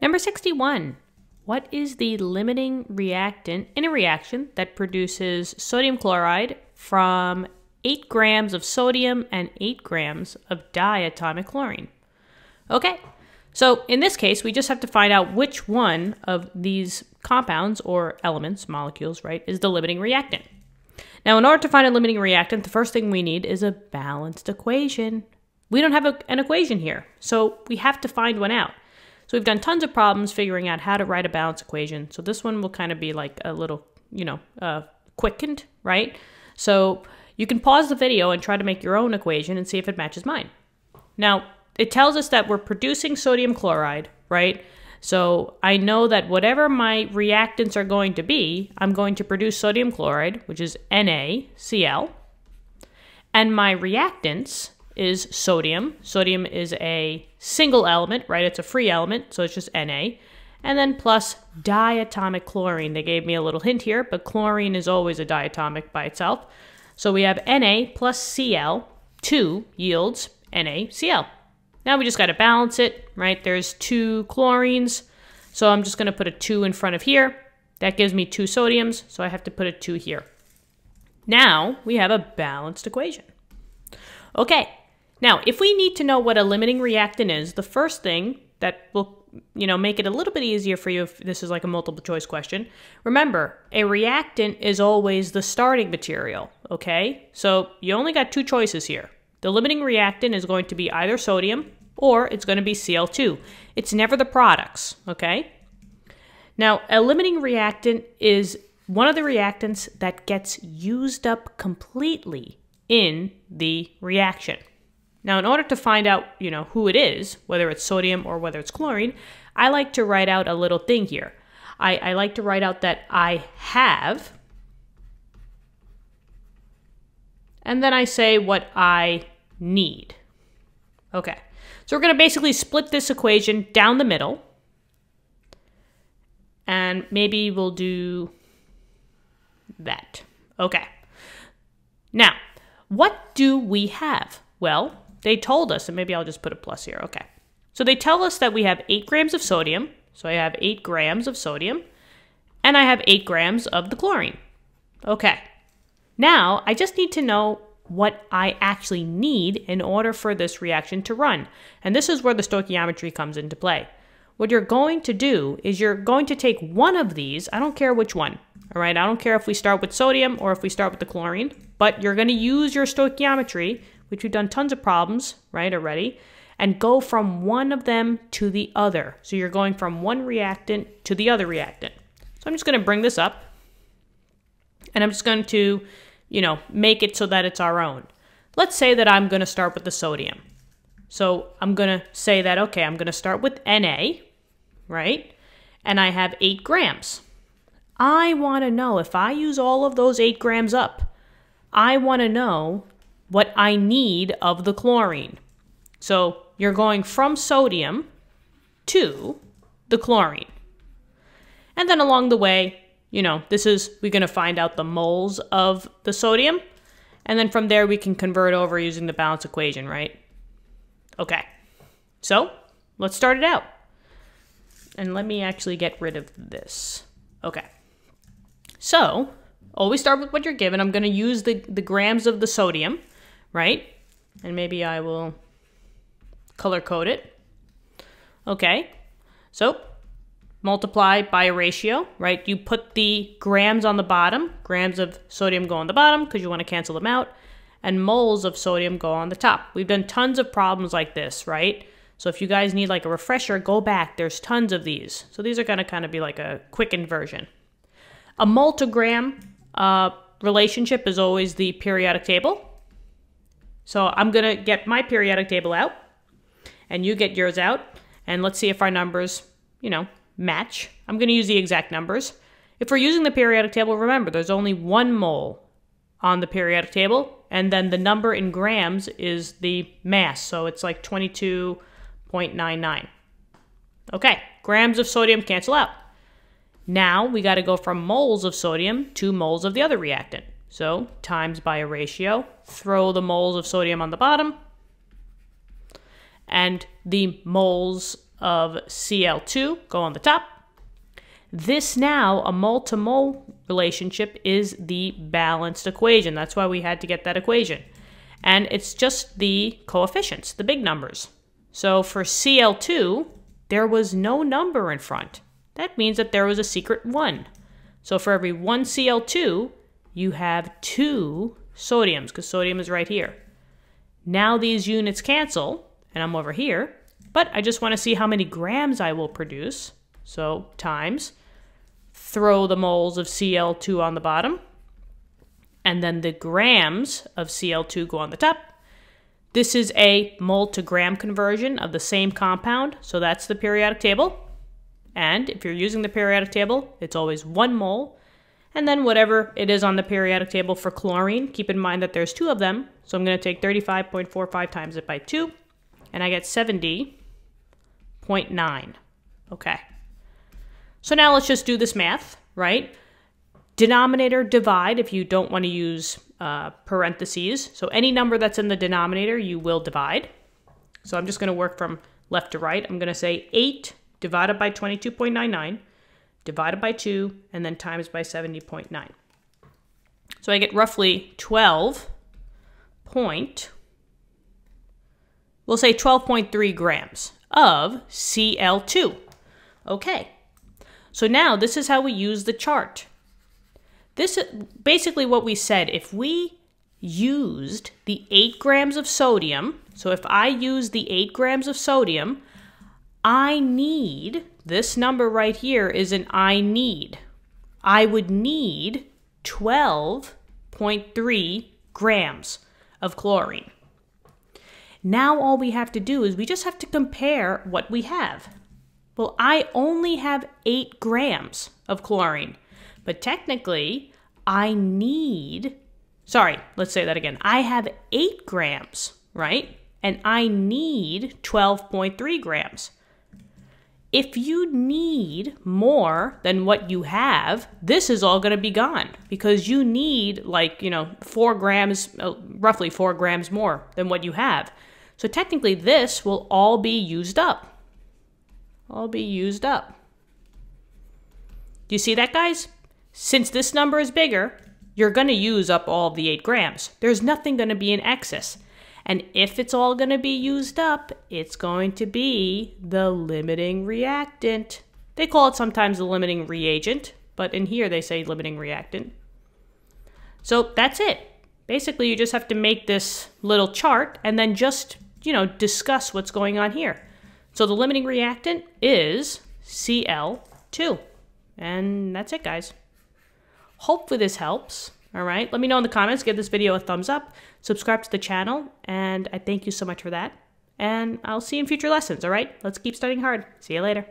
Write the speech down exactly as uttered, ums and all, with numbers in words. Number sixty-one. What is the limiting reactant in a reaction that produces sodium chloride from eight grams of sodium and eight grams of diatomic chlorine? Okay, so in this case, we just have to find out which one of these compounds or elements, molecules, right, is the limiting reactant. Now, in order to find a limiting reactant, the first thing we need is a balanced equation. We don't have a, an equation here, so we have to find one out. So we've done tons of problems figuring out how to write a balanced equation. So this one will kind of be like a little, you know, uh, quickened, right? So you can pause the video and try to make your own equation and see if it matches mine. Now, it tells us that we're producing sodium chloride, right? So I know that whatever my reactants are going to be, I'm going to produce sodium chloride, which is NaCl. And my reactants is sodium. Sodium is a single element, right? It's a free element, so it's just Na. And then plus diatomic chlorine. They gave me a little hint here, but chlorine is always a diatomic by itself. So we have Na plus C l two yields NaCl. Now we just got to balance it, right? There's two chlorines, so I'm just going to put a two in front of here. That gives me two sodiums, so I have to put a two here. Now we have a balanced equation. Okay. Now, if we need to know what a limiting reactant is, the first thing that will, you know, make it a little bit easier for you if this is like a multiple choice question. Remember, a reactant is always the starting material, okay? So you only got two choices here. The limiting reactant is going to be either sodium or it's going to be C l two. It's never the products, okay? Now, a limiting reactant is one of the reactants that gets used up completely in the reaction. Now, in order to find out, you know, who it is, whether it's sodium or whether it's chlorine, I like to write out a little thing here. I, I like to write out that I have, and then I say what I need. Okay, so we're going to basically split this equation down the middle, and maybe we'll do that. Okay, now, what do we have? Well, they told us, and maybe I'll just put a plus here, okay. So they tell us that we have eight grams of sodium, so I have eight grams of sodium, and I have eight grams of the chlorine. Okay, now I just need to know what I actually need in order for this reaction to run. And this is where the stoichiometry comes into play. What you're going to do is you're going to take one of these, I don't care which one, all right? I don't care if we start with sodium or if we start with the chlorine, but you're gonna use your stoichiometry, which we've done tons of problems, right, already, and go from one of them to the other. So you're going from one reactant to the other reactant. So I'm just gonna bring this up, and I'm just going to, you know, make it so that it's our own. Let's say that I'm gonna start with the sodium. So I'm gonna say that, okay, I'm gonna start with Na, right? And I have eight grams. I wanna know, if I use all of those eight grams up, I wanna know what I need of the chlorine. So you're going from sodium to the chlorine. And then along the way, you know, this is, we're gonna find out the moles of the sodium. And then from there we can convert over using the balance equation, right? Okay, so let's start it out. And let me actually get rid of this. Okay, so always start with what you're given. I'm gonna use the, the grams of the sodium, right? And maybe I will color code it. Okay, so multiply by a ratio, right? You put the grams on the bottom, grams of sodium go on the bottom because you want to cancel them out, and moles of sodium go on the top. We've done tons of problems like this, right? So if you guys need like a refresher, go back, there's tons of these. So these are gonna kind of be like a quickened version. A mole to gram uh, relationship is always the periodic table. So I'm gonna get my periodic table out and you get yours out, and let's see if our numbers, you know, match. I'm gonna use the exact numbers. If we're using the periodic table, remember there's only one mole on the periodic table, and then the number in grams is the mass, so it's like twenty-two point nine nine. Okay, grams of sodium cancel out. Now we gotta go from moles of sodium to moles of the other reactant. So times by a ratio, throw the moles of sodium on the bottom, and the moles of C l two go on the top. This now, a mole to mole relationship, is the balanced equation. That's why we had to get that equation. And it's just the coefficients, the big numbers. So for C l two, there was no number in front. That means that there was a secret one. So for every one C l two, you have two sodiums, because sodium is right here. Now these units cancel, and I'm over here, but I just want to see how many grams I will produce. So times, throw the moles of C l two on the bottom, and then the grams of C l two go on the top. This is a mole to gram conversion of the same compound, so that's the periodic table. And if you're using the periodic table, it's always one mole, and then whatever it is on the periodic table for chlorine. Keep in mind that there's two of them, so I'm going to take thirty-five point four five times it by two, and I get seventy point nine. Okay. So now let's just do this math, right? Denominator, divide if you don't want to use uh, parentheses. So any number that's in the denominator, you will divide. So I'm just going to work from left to right. I'm going to say eight divided by twenty-two point nine nine, divided by two, and then times by seventy point nine. So I get roughly twelve point, we'll say twelve point three grams of C l two. Okay. So now this is how we use the chart. This is basically what we said. If we used the eight grams of sodium, so if I use the eight grams of sodium, I need, this number right here is an I need. I would need twelve point three grams of chlorine. Now all we have to do is we just have to compare what we have. Well, I only have eight grams of chlorine, but technically I need, sorry, let's say that again. I have eight grams, right? And I need twelve point three grams. If you need more than what you have, this is all going to be gone because you need like, you know, four grams, roughly four grams more than what you have. So technically this will all be used up. I'll be used up. Do you see that, guys? Since this number is bigger, you're going to use up all of the eight grams. There's nothing going to be in excess. And if it's all going to be used up, it's going to be the limiting reactant. They call it sometimes the limiting reagent, but in here they say limiting reactant. So that's it. Basically, you just have to make this little chart and then just, you know, discuss what's going on here. So the limiting reactant is C l two. And that's it, guys. Hopefully this helps. All right. Let me know in the comments. Give this video a thumbs up. Subscribe to the channel. And I thank you so much for that. And I'll see you in future lessons. All right. Let's keep studying hard. See you later.